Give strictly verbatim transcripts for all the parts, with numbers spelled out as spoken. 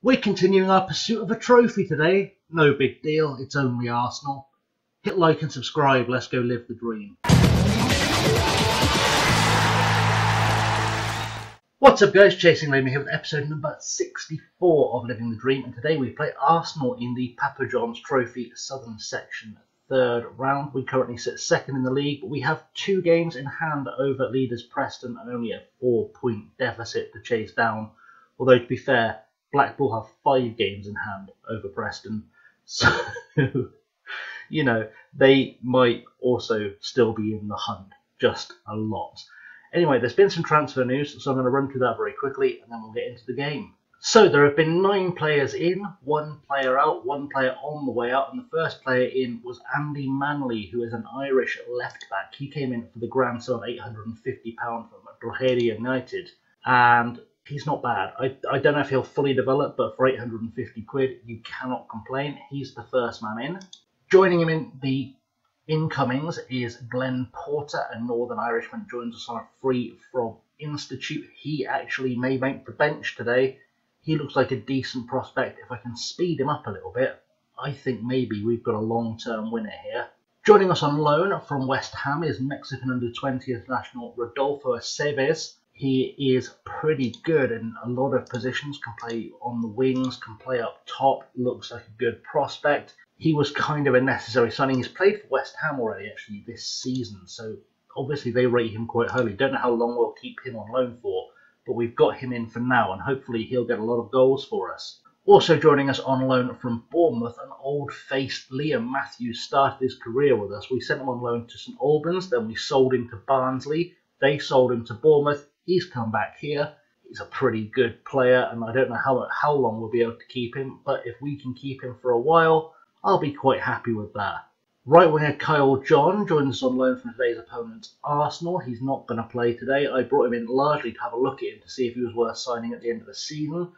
We're continuing our pursuit of a trophy today. No big deal, it's only Arsenal. Hit like and subscribe, let's go live the dream. What's up guys, Chasing Lamely here with episode number sixty-four of Living the Dream, and today we play Arsenal in the Papa John's Trophy Southern Section third round. We currently sit second in the league, but we have two games in hand over leaders Preston and only a four point deficit to chase down, although to be fair, Blackpool have five games in hand over Preston, so, you know, they might also still be in the hunt, just a lot. Anyway, there's been some transfer news, so I'm going to run through that very quickly, and then we'll get into the game. So, there have been nine players in, one player out, one player on the way out, and the first player in was Andy Manley, who is an Irish left-back. He came in for the grand sum of eight hundred and fifty pounds from Drogheda United, and he's not bad. I, I don't know if he'll fully develop, but for eight hundred and fifty quid, you cannot complain. He's the first man in. Joining him in the incomings is Glenn Porter, a Northern Irishman, joins us on a free from Institute. He actually may make the bench today. He looks like a decent prospect. If I can speed him up a little bit, I think maybe we've got a long-term winner here. Joining us on loan from West Ham is Mexican under twenty international Rodolfo Aceves. He is pretty good in a lot of positions, can play on the wings, can play up top, looks like a good prospect. He was kind of a necessary signing. He's played for West Ham already, actually, this season, so obviously they rate him quite highly. Don't know how long we'll keep him on loan for, but we've got him in for now, and hopefully he'll get a lot of goals for us. Also joining us on loan from Bournemouth, an old-faced Liam Matthews started his career with us. We sent him on loan to St Albans, then we sold him to Barnsley, they sold him to Bournemouth. He's come back here. He's a pretty good player, and I don't know how, how long we'll be able to keep him, but if we can keep him for a while, I'll be quite happy with that. Right winger Kyle John joins us on loan from today's opponent, Arsenal. He's not going to play today. I brought him in largely to have a look at him to see if he was worth signing at the end of the season.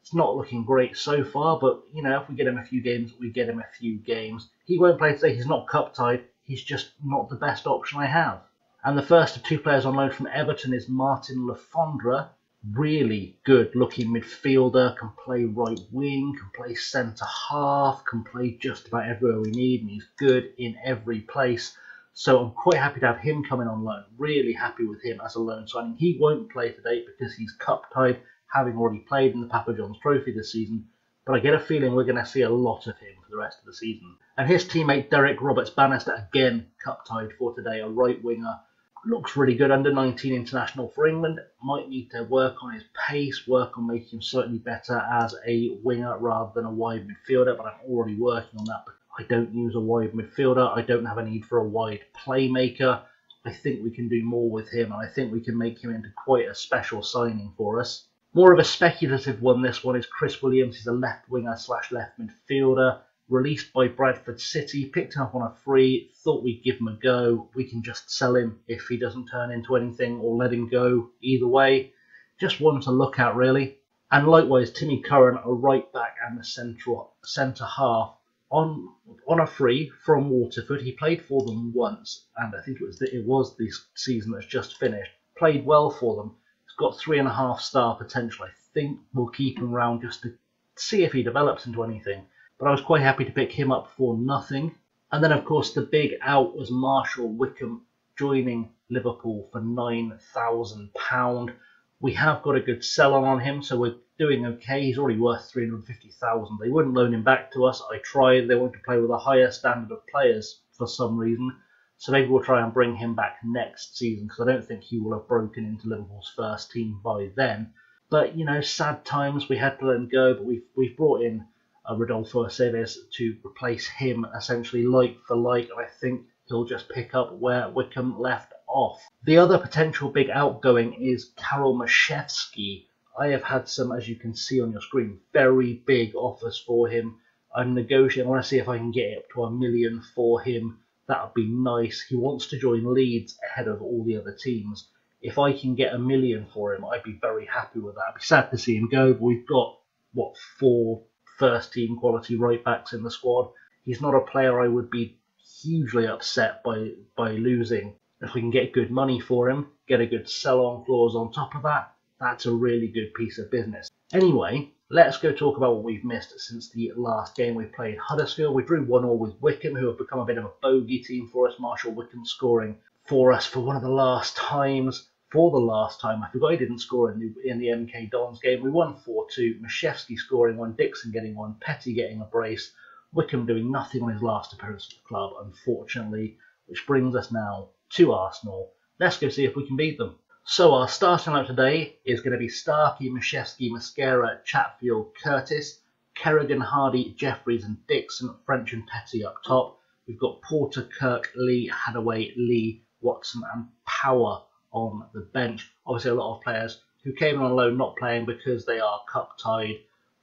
It's not looking great so far, but, you know, if we get him a few games, we get him a few games. He won't play today. He's not cup-tied. He's just not the best option I have. And the first of two players on loan from Everton is Martin Lafondra. Really good-looking midfielder, can play right wing, can play centre-half, can play just about everywhere we need, and he's good in every place. So I'm quite happy to have him coming on loan. Really happy with him as a loan signing. He won't play today because he's cup-tied, having already played in the Papa John's Trophy this season. But I get a feeling we're going to see a lot of him for the rest of the season. And his teammate Derek Roberts-Bannister, again cup-tied for today, a right winger. Looks really good, under nineteen international for England. Might need to work on his pace, work on making him slightly better as a winger rather than a wide midfielder, but I'm already working on that. I don't use a wide midfielder. I don't have a need for a wide playmaker. I think we can do more with him, and I think we can make him into quite a special signing for us. More of a speculative one, this one, is Chris Williams. He's a left winger slash left midfielder, released by Bradford City, picked him up on a free, thought we'd give him a go. We can just sell him if he doesn't turn into anything or let him go either way. Just one to look at, really. And likewise, Timmy Curran, a right-back and a central centre-half, on on a free from Waterford. He played for them once, and I think it was, the, it was this season that's just finished. Played well for them. He's got three and a half star potential. I think we'll keep him around just to see if he develops into anything. But I was quite happy to pick him up for nothing. And then, of course, the big out was Marshall Wickham joining Liverpool for nine thousand pounds. We have got a good sell-on on him, so we're doing okay. He's already worth three hundred and fifty thousand pounds. They wouldn't loan him back to us. I tried. They want to play with a higher standard of players for some reason. So maybe we'll try and bring him back next season, because I don't think he will have broken into Liverpool's first team by then. But, you know, sad times. We had to let him go, but we've, we've brought in Uh, Rodolfo Aceves to replace him, essentially like for like, and I think he'll just pick up where Wickham left off. The other potential big outgoing is Karol Mashevsky. I have had some, as you can see on your screen, very big offers for him. I'm negotiating. I want to see if I can get up to a million for him. That would be nice. He wants to join Leeds ahead of all the other teams. If I can get a million for him, I'd be very happy with that. I'd be sad to see him go, but we've got, what, four first-team quality right-backs in the squad. He's not a player I would be hugely upset by, by losing. If we can get good money for him, get a good sell-on clause on top of that, that's a really good piece of business. Anyway, Let's go talk about what we've missed since the last game we played Huddersfield. We drew one all with Wickham, who have become a bit of a bogey team for us. Marshall Wickham scoring for us for one of the last times. For the last time, I forgot he didn't score in the, in the M K Dons game. We won four two. Mashevsky scoring one, Dixon getting one, Petty getting a brace. Wickham doing nothing on his last appearance for the club, unfortunately, which brings us now to Arsenal. Let's go see if we can beat them. So our starting lineup today is going to be Starkey, Mashevsky, Mascara, Chatfield, Curtis, Kerrigan, Hardy, Jeffries and Dixon, French and Petty up top. We've got Porter, Kirk, Lee, Hadaway, Lee, Watson and Power on the bench. Obviously a lot of players who came on loan not playing because they are cup tied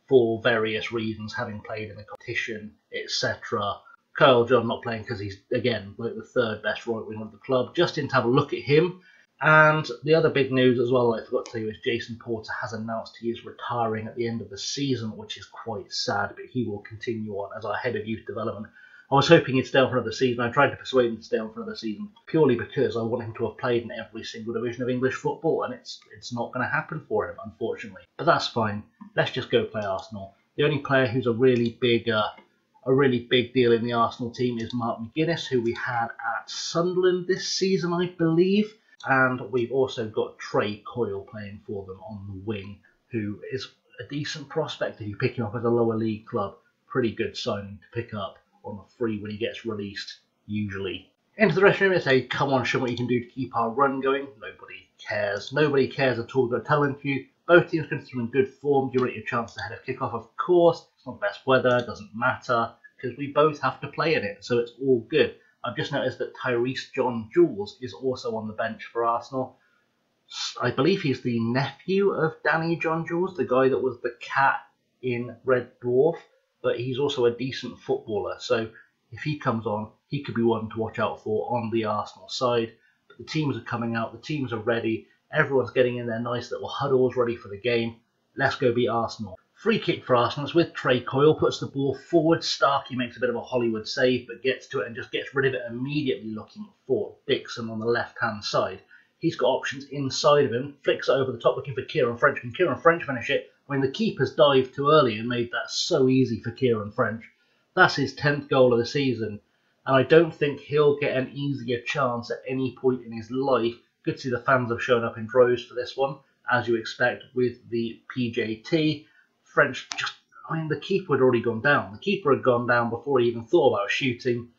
for various reasons, having played in the competition, et cetera. Kyle John not playing because he's, again, like the third best right winger of the club. Just in to have a look at him. And the other big news as well that I forgot to tell you is Jason Porter has announced he is retiring at the end of the season, which is quite sad, but he will continue on as our head of youth development. I was hoping he'd stay on for another season. I tried to persuade him to stay on for another season purely because I want him to have played in every single division of English football, and it's it's not going to happen for him, unfortunately. But that's fine. Let's just go play Arsenal. The only player who's a really big uh, a really big deal in the Arsenal team is Mark McGuinness, who we had at Sunderland this season, I believe. And we've also got Trey Coyle playing for them on the wing, who is a decent prospect if you pick him up at a lower league club. Pretty good signing to pick up on the free when he gets released, usually. Into the dressing room and say, come on, show what you can do to keep our run going. Nobody cares. Nobody cares at all. They're telling you. Both teams are in good form. You rate your chance ahead of kickoff, of course. It's not the best weather. It doesn't matter because we both have to play in it, so it's all good. I've just noticed that Tyrese John Jules is also on the bench for Arsenal. I believe he's the nephew of Danny John Jules, the guy that was the cat in Red Dwarf. But he's also a decent footballer, so if he comes on, he could be one to watch out for on the Arsenal side. But the teams are coming out, the teams are ready, everyone's getting in their nice little huddles ready for the game. Let's go beat Arsenal. Free kick for Arsenal, it's with Trey Coyle, puts the ball forward. Starkey makes a bit of a Hollywood save, but gets to it and just gets rid of it immediately, looking for Dixon on the left-hand side. He's got options inside of him, flicks it over the top looking for Kieran French. Can Kieran French finish it? When the keeper's dived too early and made that so easy for Kieran French. That's his tenth goal of the season, and I don't think he'll get an easier chance at any point in his life. Good to see the fans have shown up in droves for this one, as you expect with the P J T. French, just, I mean, the keeper had already gone down. The keeper had gone down before he even thought about shooting,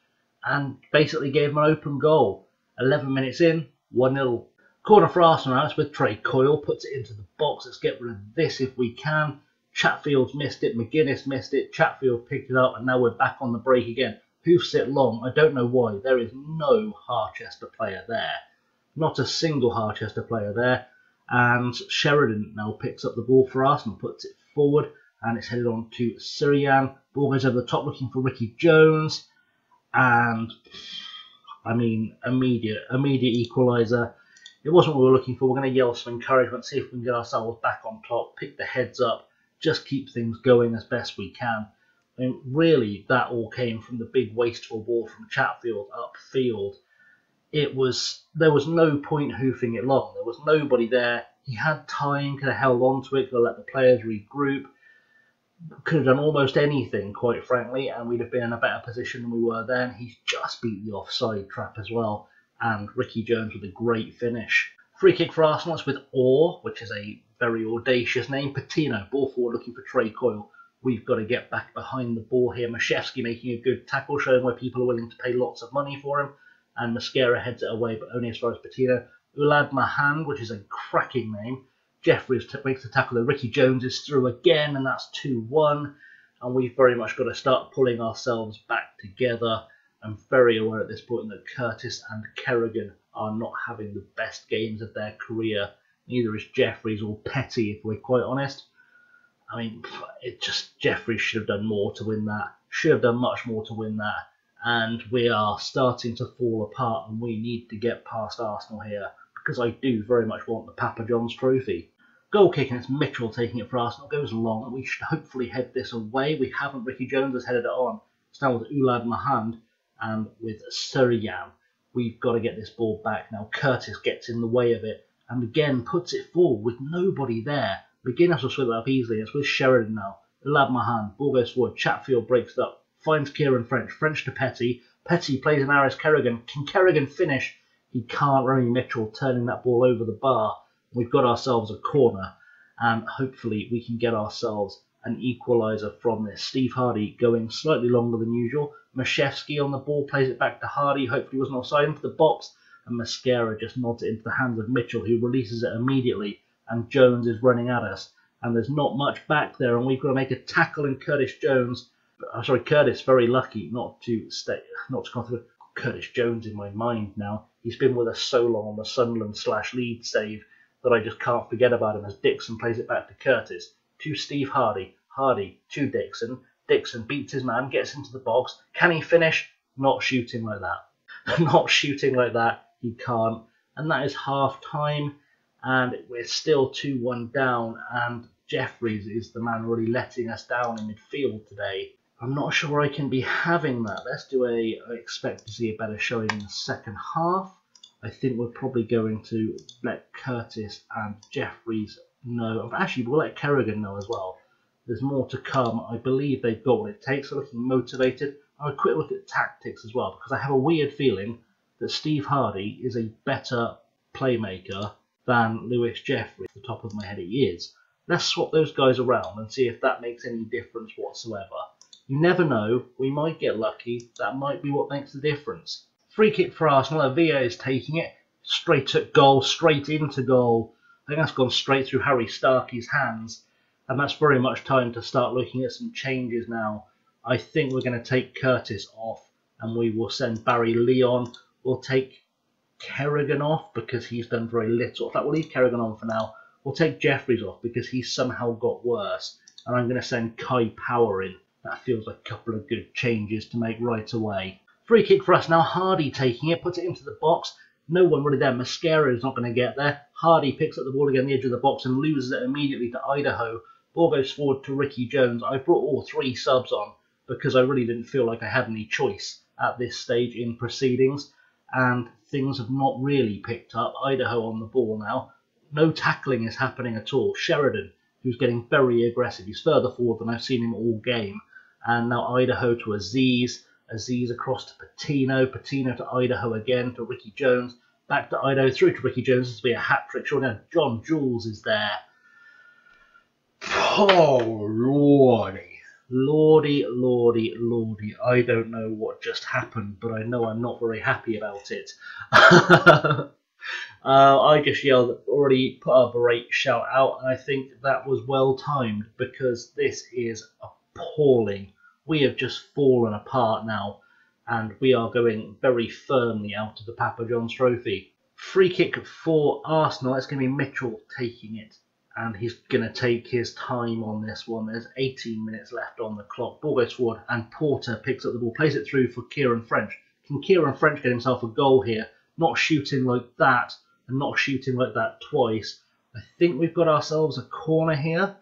and basically gave him an open goal. eleven minutes in, one nil. Corner for Arsenal now, it's with Trey Coyle, puts it into the box. Let's get rid of this if we can. Chatfield's missed it, McGuinness missed it, Chatfield picked it up, and now we're back on the break again. Hoofs it long, I don't know why. There is no Harchester player there. Not a single Harchester player there. And Sheridan now picks up the ball for Arsenal, puts it forward, and it's headed on to Syrian. Ball goes over the top looking for Ricky Jones. And, I mean, immediate, immediate equaliser. It wasn't what we were looking for. We're going to yell some encouragement, see if we can get ourselves back on top, pick the heads up, just keep things going as best we can. I mean, really, that all came from the big wasteful ball from Chatfield upfield. It was, there was no point hoofing it long. There was nobody there. He had time, could have held on to it, could have let the players regroup, could have done almost anything, quite frankly, and we'd have been in a better position than we were then. He's just beat the offside trap as well. And Ricky Jones with a great finish. Free kick for Arsenal, it's with Orr, which is a very audacious name. Patino, ball forward looking for Trey Coyle. We've got to get back behind the ball here. Mashevsky making a good tackle, showing why people are willing to pay lots of money for him. And Mascara heads it away, but only as far as Patino. Ulad Mahan, which is a cracking name. Jeffries makes the tackle, though. Ricky Jones is through again, and that's two one. And we've very much got to start pulling ourselves back together. I'm very aware at this point that Curtis and Kerrigan are not having the best games of their career. Neither is Jeffries or Petty, if we're quite honest. I mean, it just Jeffries should have done more to win that. Should have done much more to win that. And we are starting to fall apart, and we need to get past Arsenal here because I do very much want the Papa John's Trophy. Goal kick, and it's Mitchell taking it for Arsenal. Goes long. We should hopefully head this away. We haven't. Ricky Jones has headed it on. It's now with Ulad Mahan. And with Surian, we've got to get this ball back. Now Curtis gets in the way of it and again puts it forward with nobody there. McGuinness will split it up easily. It's with Sheridan now. Ulad Mahan, ball goes forward. Chatfield breaks it up. Finds Kieran French. French to Petty. Petty plays an arrow to Kerrigan. Can Kerrigan finish? He can't. Remy Mitchell turning that ball over the bar. We've got ourselves a corner, and hopefully we can get ourselves an equaliser from this. Steve Hardy going slightly longer than usual. Mashevsky on the ball, plays it back to Hardy. Hopefully wasn't offside into the box. And Mascara just nods it into the hands of Mitchell, who releases it immediately. And Jones is running at us. And there's not much back there. And we've got to make a tackle in Curtis Jones. I'm sorry, Curtis, very lucky not to stay, not to come through. Curtis Jones in my mind now. He's been with us so long on the Sunderland slash lead save that I just can't forget about him as Dixon plays it back to Curtis. To Steve Hardy. Hardy to Dixon. Dixon beats his man, gets into the box. Can he finish? Not shooting like that. Not shooting like that. He can't. And that is half time. And we're still two one down. And Jeffries is the man really letting us down in midfield today. I'm not sure I can be having that. Let's do a... I expect to see a better showing in the second half. I think we're probably going to let Curtis and Jeffries know. Actually, we'll let Kerrigan know as well. There's more to come. I believe they've got what it takes. They're looking motivated. I'll quick look at tactics as well, because I have a weird feeling that Steve Hardy is a better playmaker than Lewis Jeffries. At the top of my head, he is. Let's swap those guys around and see if that makes any difference whatsoever. You never know. We might get lucky. That might be what makes the difference. Free kick for Arsenal. Avila is taking it. Straight at goal. Straight into goal. I think that's gone straight through Harry Starkey's hands. And that's very much time to start looking at some changes now. I think we're going to take Curtis off, and we will send Barry Lee on. We'll take Kerrigan off because he's done very little. In fact, we'll leave Kerrigan on for now. We'll take Jeffries off because he's somehow got worse. And I'm going to send Kai Power in. That feels like a couple of good changes to make right away. Free kick for us now. Hardy taking it, puts it into the box. No one really there. Mascara is not going to get there. Hardy picks up the ball again on the edge of the box and loses it immediately to Idaho. Ball goes forward to Ricky Jones. I brought all three subs on because I really didn't feel like I had any choice at this stage in proceedings. And things have not really picked up. Idaho on the ball now. No tackling is happening at all. Sheridan, who's getting very aggressive. He's further forward than I've seen him all game. And now Idaho to Aceves. Aceves across to Patino. Patino to Idaho again, to Ricky Jones. Back to Idaho, through to Ricky Jones. This will be a hat-trick. Sure, now John Jules is there. Oh, lordy. Lordy, lordy, lordy. I don't know what just happened, but I know I'm not very happy about it. uh, I just yelled, already put up a great shout out, and I think that was well-timed because this is appalling. We have just fallen apart now, and we are going very firmly out of the Papa John's Trophy. Free kick for Arsenal. It's going to be Mitchell taking it, and he's going to take his time on this one. There's eighteen minutes left on the clock. Ball goes forward, and Porter picks up the ball, plays it through for Kieran French. Can Kieran French get himself a goal here? Not shooting like that, and not shooting like that twice. I think we've got ourselves a corner here.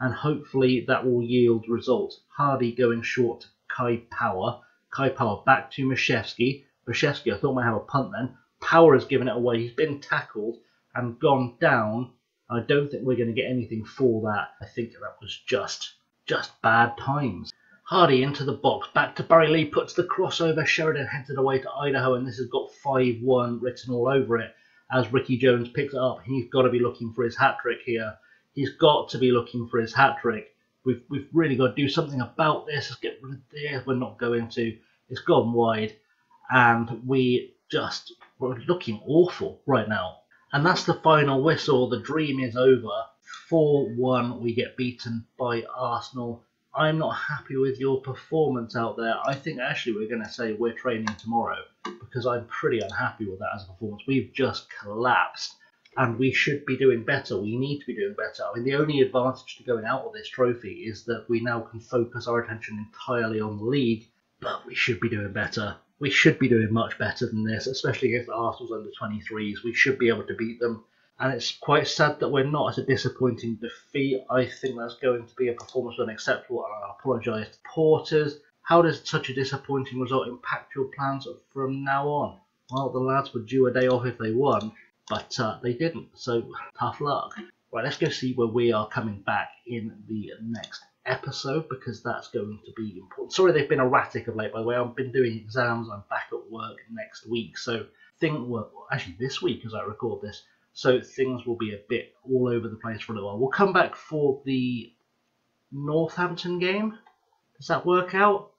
And hopefully that will yield results. Hardy going short to Kai Power. Kai Power back to Mashevsky. Mashevsky, I thought might have a punt then. Power has given it away. He's been tackled and gone down. I don't think we're going to get anything for that. I think that was just, just bad times. Hardy into the box. Back to Barry Lee. Puts the crossover. Sheridan heads it away to Idaho. And this has got five one written all over it. As Ricky Jones picks it up, he's got to be looking for his hat-trick here. He's got to be looking for his hat-trick. We've, we've really got to do something about this. Let's get rid of this. We're not going to. It's gone wide. And we just, we're looking awful right now. And that's the final whistle. The dream is over. four one, we get beaten by Arsenal. I'm not happy with your performance out there. I think actually we're going to say we're training tomorrow because I'm pretty unhappy with that as a performance. We've just collapsed. And we should be doing better. We need to be doing better. I mean, the only advantage to going out of this trophy is that we now can focus our attention entirely on the league. But we should be doing better. We should be doing much better than this, especially against Arsenal's under twenty-threes. We should be able to beat them. And it's quite sad that we're not at a disappointing defeat. I think that's going to be a performance unacceptable. And I apologise to Porters. How does such a disappointing result impact your plans from now on? Well, the lads were due a day off if they won. But uh, they didn't, so tough luck. Right, let's go see where we are coming back in the next episode, because that's going to be important. Sorry they've been erratic of late, by the way. I've been doing exams. I'm back at work next week. So things were actually this week as I record this. So things will be a bit all over the place for a little while. We'll come back for the Northampton game. Does that work out?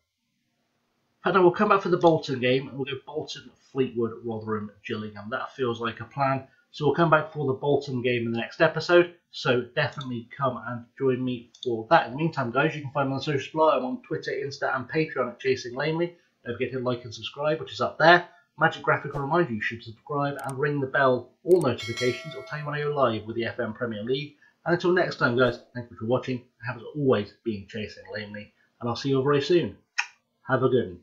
And then we'll come back for the Bolton game. And we'll go Bolton, Fleetwood, Rotherham, Gillingham. That feels like a plan. So we'll come back for the Bolton game in the next episode. So definitely come and join me for that. In the meantime, guys, you can find me on social media. I'm on Twitter, Insta, and Patreon at Chasing Lamely. Don't forget to like and subscribe, which is up there. Magic Graphic will remind you, you should subscribe and ring the bell, all notifications. It'll tell you when I go live with the F M Premier League. And until next time, guys, thank you for watching. I have, as always, been Chasing Lamely, and I'll see you all very soon. Have a good one.